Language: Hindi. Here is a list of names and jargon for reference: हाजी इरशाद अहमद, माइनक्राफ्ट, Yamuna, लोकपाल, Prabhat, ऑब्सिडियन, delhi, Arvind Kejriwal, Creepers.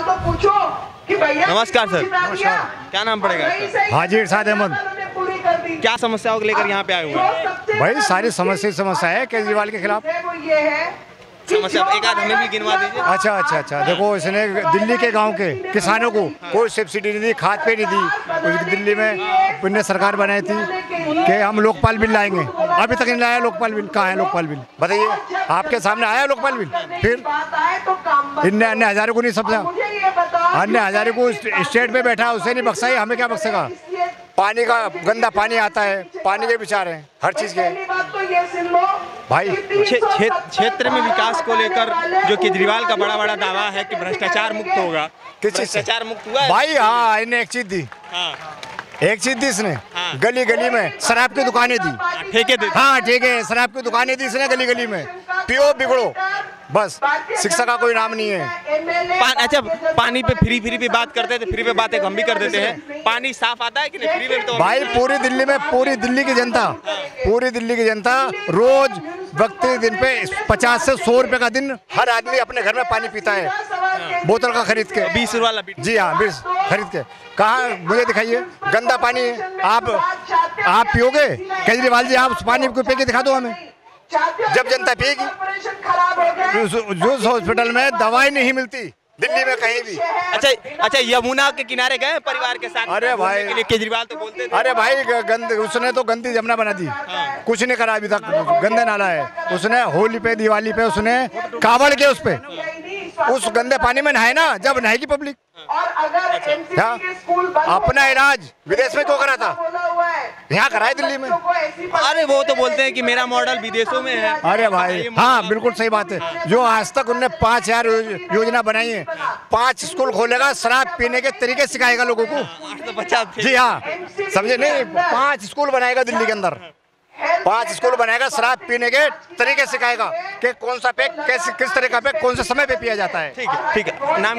सवाल तो पूछो कि भैया। नमस्कार सर, क्या नाम पड़ेगा? हाजी इरशाद अहमद। क्या समस्याओं को लेकर यहाँ पे आए हुए? भाई सारी समस्या है केजरीवाल के खिलाफ। समस्या एक आध हमें भी गिनवा दीजिए। अच्छा, देखो इसने दिल्ली के गांव के किसानों को कोई सब्सिडी नहीं दी, खाद पे नहीं दी। दिल्ली में पुण्य सरकार बनाई थी कि हम लोकपाल बिल लाएंगे, अभी तक नहीं लाया लोकपाल बिल। कहाँ है लोकपाल बिल? बताइए, आपके सामने आया लोकपाल बिल? फिर इनने अन्य हजारे को नहीं समझा, अन्य हजारे को स्टेट में बैठा उसे नहीं बख्शा, हमें क्या बख्शेगा? पानी का गंदा पानी आता है, पानी के विचार हैं हर चीज के। भाई क्षेत्र में विकास को लेकर जो केजरीवाल का बड़ा दावा है कि भ्रष्टाचार मुक्त होगा, भ्रष्टाचार मुक्त हुआ है भाई। हाँ, इन्हें एक चीज दी, इसने गली गली में शराब की दुकानें दी, ठेके दी। हाँ ठेके, शराब की दुकानें दी इसने गली गली में। पियो बिगड़ो, बस शिक्षा का कोई नाम नहीं है। अच्छा पानी पे फ्री पे बात करते थे, फ्री पे बातें हम भी कर देते हैं। पानी साफ आता है कि नहीं? फ्री में तो भाई पूरी दिल्ली में, पूरी दिल्ली की जनता रोज व्यक्ति दिन पे 50 से 100 रुपए का दिन हर आदमी अपने घर में पानी पीता है बोतल का खरीद के, 20 रुपए। जी हाँ, 20 खरीद के। कहाँ मुझे दिखाइए गंदा पानी है। आप पियोगे केजरीवाल जी? आप उस पानी को पी के दिखा दो हमें। जब जनता पिएगी, जिस हॉस्पिटल में दवाई नहीं मिलती दिल्ली में कहीं भी। अच्छा, यमुना के किनारे गए परिवार के साथ? अरे भाई केजरीवाल तो बोलते थे। अरे भाई उसने तो गंदी यमुना बना दी। हाँ। कुछ नहीं करा अभी तक, गंदे नाला है। उसने होली पे दिवाली पे उसने कावड़ के उस पे उस गंदे पानी में नहाए ना, जब नहाएगी पब्लिक। अपना इलाज विदेश में क्यों करा था, यहाँ कराए दिल्ली में? अरे वो तो बोलते हैं कि मेरा मॉडल विदेशों में है। अरे भाई हाँ बिल्कुल सही बात है। जो आज तक उनने 5000 योजना बनाई है, 5 स्कूल खोलेगा, शराब पीने के तरीके सिखाएगा लोगों को। जी हाँ समझे नहीं, 5 स्कूल बनाएगा दिल्ली के अंदर, 5 स्कूल बनाएगा, शराब पीने के तरीके सिखाएगा कि कौन सा पे किस तरह का पे कौन से समय पे पिया जाता है। ठीक है नाम